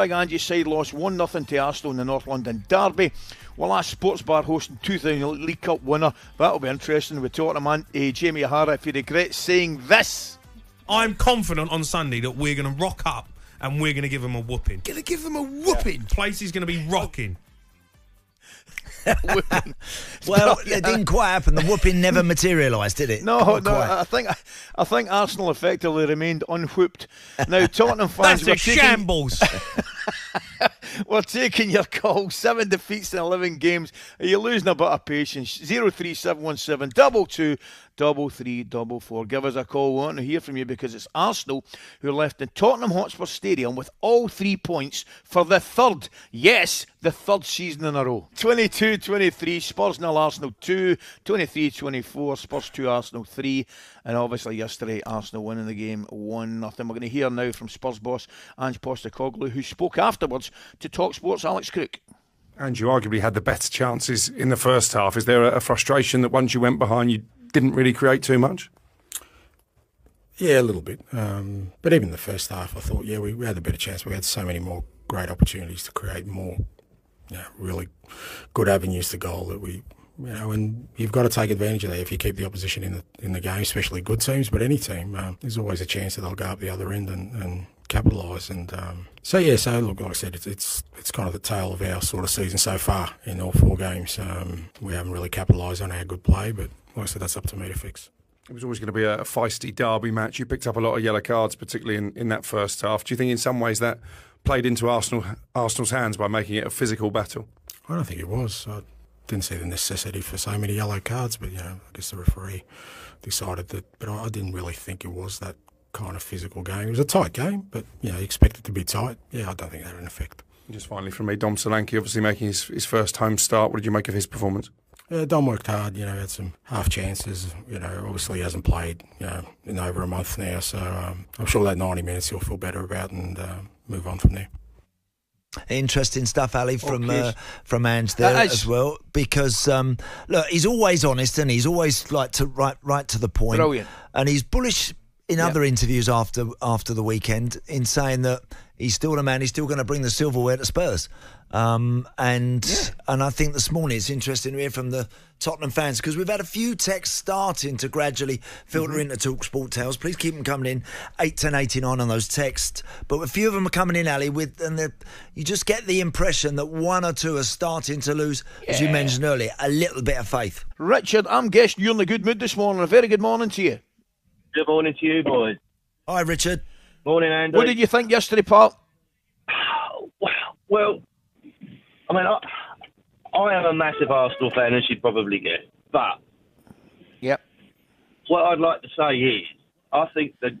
Big Ange's side lost 1-0 to Arsenal in the North London Derby. Well, that's Sports Bar hosting 2000 League Cup winner. That'll be interesting with Tottenham and Jamie Harra. If you regret saying this, I'm confident on Sunday that we're going to rock up and we're going to give them a whooping. Going to give them a whooping? Yeah. Place is going to be rocking. Well, it didn't quite happen. The whooping never materialised, did it? No. I think Arsenal effectively remained unwhooped. Now, Tottenham fans were shambles. We're taking your call. 7 defeats in 11 games. Are you losing a bit of patience? 03717 22 33 44. Give us a call. We want to hear from you because it's Arsenal who left the Tottenham Hotspur Stadium with all 3 points for the third, yes, the third season in a row. 22-23, Spurs nil, Arsenal 2, 23-24, Spurs 2, Arsenal 3, and obviously yesterday Arsenal winning the game 1-0. We're going to hear now from Spurs boss Ange Postecoglou, who spoke afterwards to talkSPORT's Alex Cook. And you arguably had the better chances in the first half. Is there a frustration that once you went behind you didn't really create too much? Yeah, a little bit. But even the first half, I thought, yeah, we had a better chance. We had so many more great opportunities to create more, really good avenues to goal that we, and you've got to take advantage of that if you keep the opposition in the game, especially good teams, but any team. There's always a chance that they'll go up the other end and capitalise. And so look, like I said, it's kind of the tale of our sort of season so far in all 4 games. We haven't really capitalised on our good play, but like I said, that's up to me to fix. It was always going to be a feisty derby match. You picked up a lot of yellow cards, particularly in that first half. Do you think in some ways that played into Arsenal's hands by making it a physical battle? I don't think it was. I didn't see the necessity for so many yellow cards, but I guess the referee decided that. But I didn't really think it was that kind of physical game. It was a tight game, but you expect it to be tight. Yeah, I don't think that had an effect. Just finally from me, Dom Solanke obviously making his first home start. What did you make of his performance? Yeah, Dom worked hard, had some half chances, obviously he hasn't played, in over a month now, so I'm sure that 90 minutes he'll feel better about and move on from there. Interesting stuff, Ali, from Ange there as well, because look, he's always honest and he's always like to right to the point. Brilliant. And he's bullish in other interviews after the weekend in saying that he's still the man, he's still going to bring the silverware to Spurs. And I think this morning it's interesting to hear from the Tottenham fans because we've had a few texts starting to gradually filter into talkSPORT tales. Please keep them coming in, 81089 on those texts. But a few of them are coming in, Ali, and you just get the impression that one or two are starting to lose, as you mentioned earlier, a little bit of faith. Richard, I'm guessing you're in a good mood this morning. A very good morning to you. Good morning to you, boys. Hi, Richard. Morning, Andy. What did you think yesterday, Paul? Well, I mean, I am a massive Arsenal fan, as you probably get. But what I'd like to say is, I think that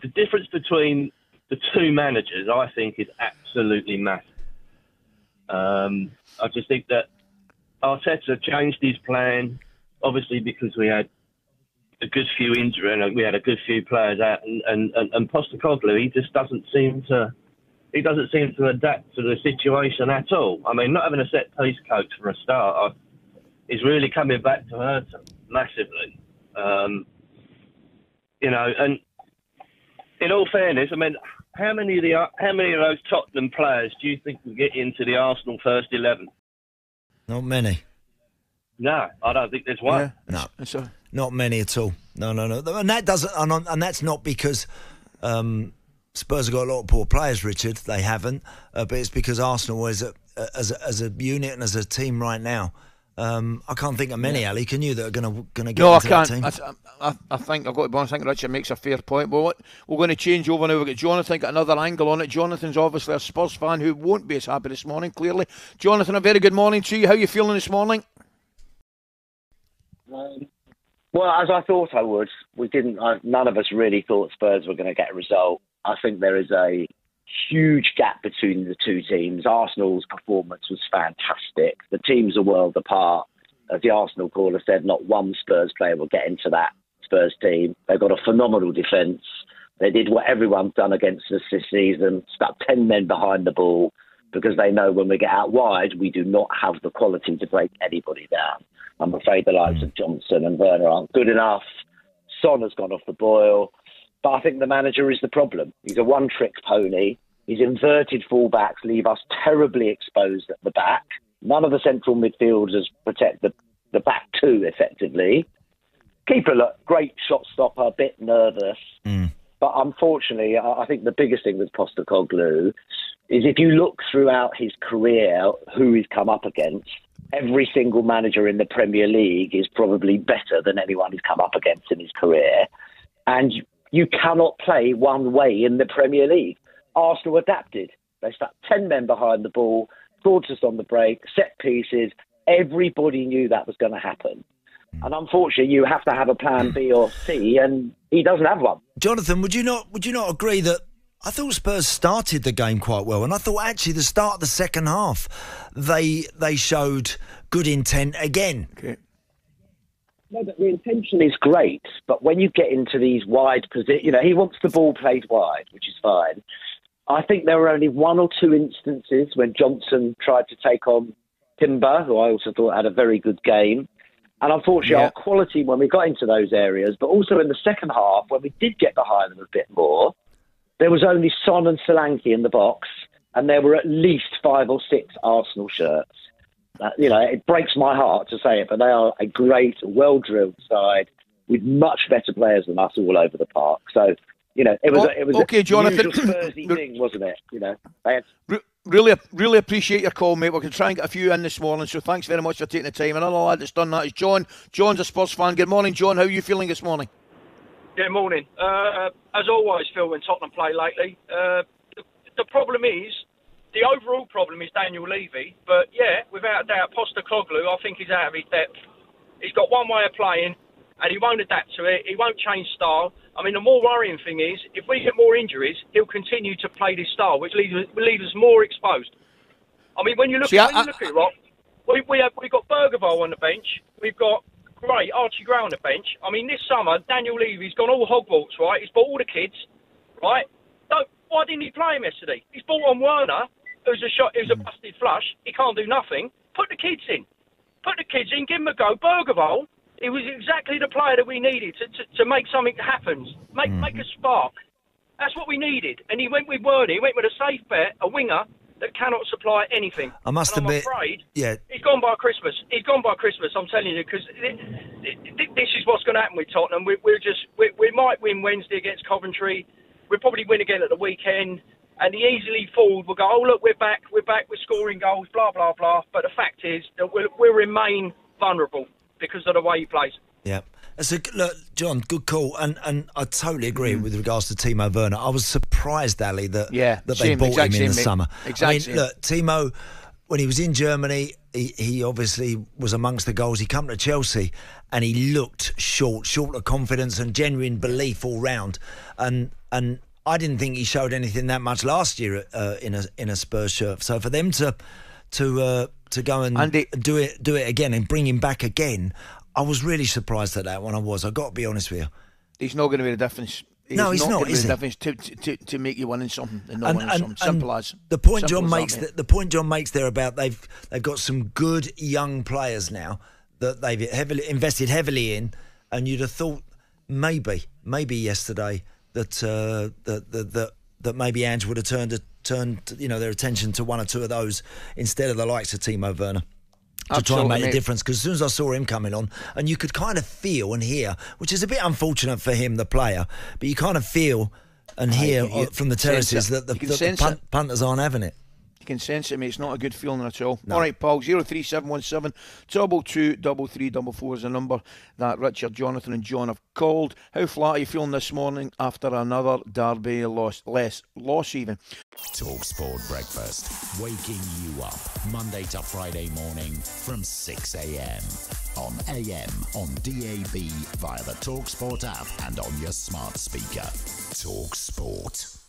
the difference between the two managers, I think, is absolutely massive. I just think that Arteta changed his plan, obviously because we had a good few injuries and we had a good few players out, and Postecoglou, he just doesn't seem to. He doesn't seem to adapt to the situation at all. I mean, not having a set-piece coach for a start is really coming back to hurt him massively. And in all fairness, I mean, how many of those Tottenham players do you think will get into the Arsenal first 11? Not many. No, I don't think there's one. Yeah, no, not many at all. No. And that doesn't. And that's not because. Spurs have got a lot of poor players, Richard. They haven't, but it's because Arsenal is as a unit and as a team right now. I can't think of many, Ali. Can you? That are going to get into that team? I think I've got to be honest. I think Richard makes a fair point. Well, we're going to change over now. We've got Jonathan, got another angle on it. Jonathan's obviously a Spurs fan who won't be as happy this morning. Clearly, Jonathan, a very good morning to you. How are you feeling this morning? Well, as I thought I would. We didn't. None of us really thought Spurs were going to get a result. I think there is a huge gap between the two teams. Arsenal's performance was fantastic. The teams are worlds apart. As the Arsenal caller said, not one Spurs player will get into that Spurs team. They've got a phenomenal defence. They did what everyone's done against us this season, stuck 10 men behind the ball, because they know when we get out wide, we do not have the quality to break anybody down. I'm afraid the likes of Johnson and Werner aren't good enough. Son has gone off the boil. But I think the manager is the problem. He's a one-trick pony. His inverted fullbacks leave us terribly exposed at the back. None of the central midfielders protect the back two effectively. Keeper, look, great shot stopper, a bit nervous. Mm. But unfortunately, I think the biggest thing with Postecoglou is if you look throughout his career, who he's come up against, every single manager in the Premier League is probably better than anyone he's come up against in his career. And you cannot play one way in the Premier League. Arsenal adapted. They stuck 10 men behind the ball, forced on the break, set pieces. Everybody knew that was going to happen. And unfortunately, you have to have a plan B or C, and he doesn't have one. Jonathan, would you not agree that I thought Spurs started the game quite well, and I thought actually the start of the second half they showed good intent again. Okay. No, but the intention is great, but when you get into these wide positions, he wants the ball played wide, which is fine. I think there were only one or two instances when Johnson tried to take on Timber, who I also thought had a very good game. And unfortunately, our quality when we got into those areas, but also in the second half, when we did get behind them a bit more, there was only Son and Solanke in the box, and there were at least 5 or 6 Arsenal shirts. It breaks my heart to say it, but they are a great, well-drilled side with much better players than us all over the park. So, it was Jonathan, usual Spursy thing, wasn't it? Really appreciate your call, mate. We can try and get a few in this morning, so thanks very much for taking the time. Another lad that's done that is John. John's a Spurs fan. Good morning, John. How are you feeling this morning? Yeah, morning. As always, Phil, when Tottenham play lately, the problem is, the overall problem is Daniel Levy, but yeah, without a doubt, Postecoglou, I think he's out of his depth. He's got one way of playing, and he won't adapt to it. He won't change style. I mean, the more worrying thing is, if we get more injuries, he'll continue to play this style, which will leave us more exposed. I mean, when you look at it, Rob, we've got Bergeval on the bench. We've got Gray, Archie Gray on the bench. I mean, this summer, Daniel Levy's gone all Hogwarts, right? He's bought all the kids, right? Why didn't he play him yesterday? He's bought on Werner, who's a busted flush. He can't do nothing. Put the kids in. Give him a go. Bergeval, it was exactly the player that we needed to make something happen, make a spark. That's what we needed. And he went with Werner. He went with a safe bet, a winger that cannot supply anything. I must admit, I'm afraid he's gone by Christmas. I'm telling you, because this is what's going to happen with Tottenham. We might win Wednesday against Coventry. We'll probably win again at the weekend. And the easily fooled will go, oh, look, we're back, we're scoring goals, blah, blah, blah. But the fact is that we'll remain vulnerable because of the way he plays. Yeah. So, look, John, good call. And I totally agree with regards to Timo Werner. I was surprised, Ali, that they bought him in the summer. Exactly. I mean, look, Timo, when he was in Germany, he obviously was amongst the goals. He came to Chelsea and he looked short of confidence and genuine belief all round. And I didn't think he showed anything that much last year in a Spurs shirt. So for them to go and Andy, do it again and bring him back again, I was really surprised at that one. I've got to be honest with you. He's not going to be the difference. He's not going to be the difference to make you win in something and not win in something. Simple as the point John makes. The point John makes there about they've got some good young players now that they've invested heavily in, and you'd have thought maybe yesterday that maybe Ange would have turned their attention to one or two of those instead of the likes of Timo Werner to try and make a difference. Because as soon as I saw him coming on, and you could kind of feel and hear, which is a bit unfortunate for him, the player, but you kind of feel and hear from the terraces that the punters aren't having it. You can sense it, mate. It's not a good feeling at all. No. All right, Paul, 03717 223 344 is the number that Richard, Jonathan and John have called. How flat are you feeling this morning after another Derby loss? Less loss even. TalkSport Breakfast, waking you up Monday to Friday morning from 6 a.m. on AM, on DAB, via the TalkSport app and on your smart speaker. TalkSport.